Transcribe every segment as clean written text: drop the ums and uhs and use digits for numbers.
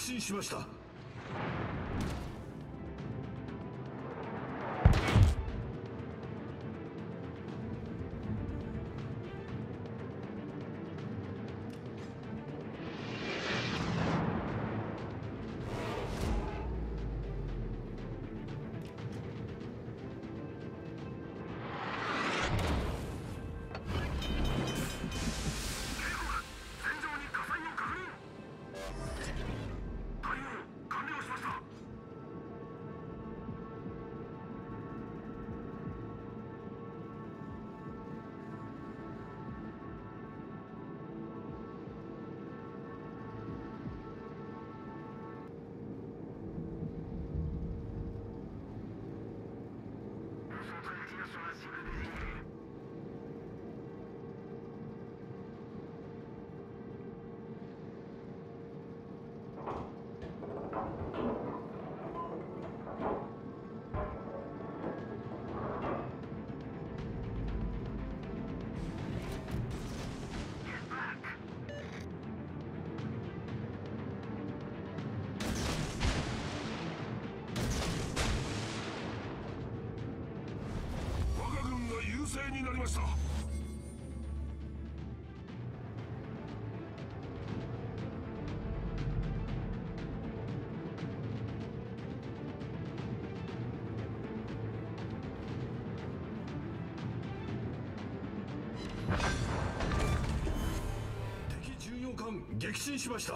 進しました。敵巡洋艦撃沈しました。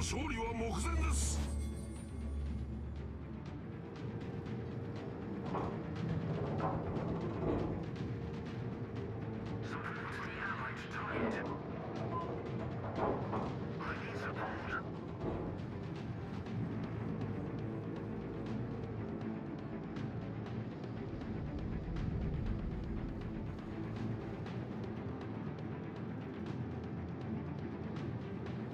勝利は目前です。我が軍の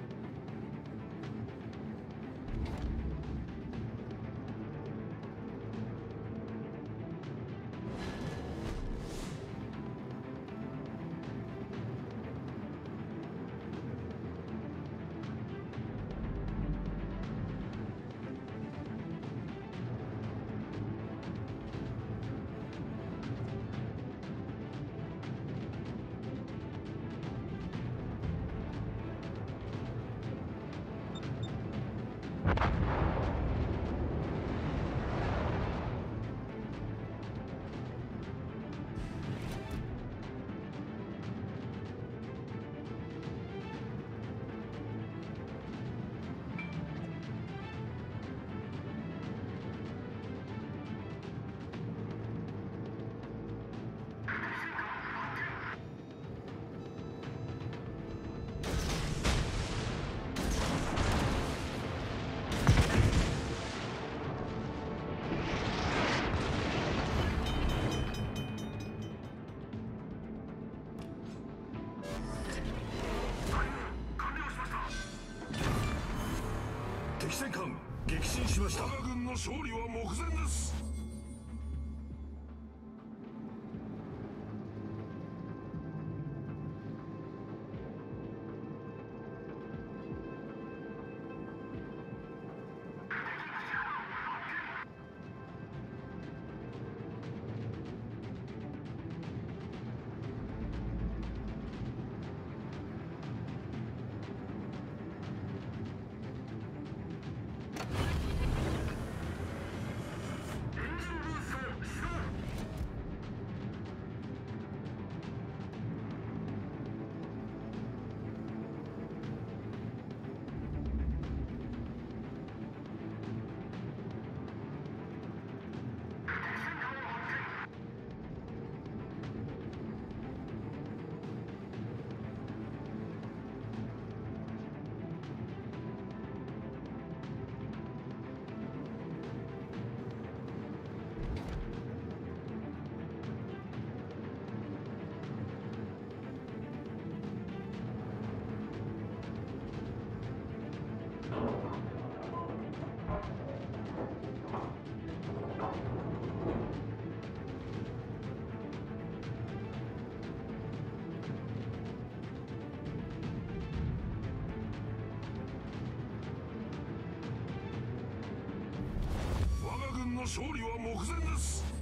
勝利は目前です。の勝利は目前です。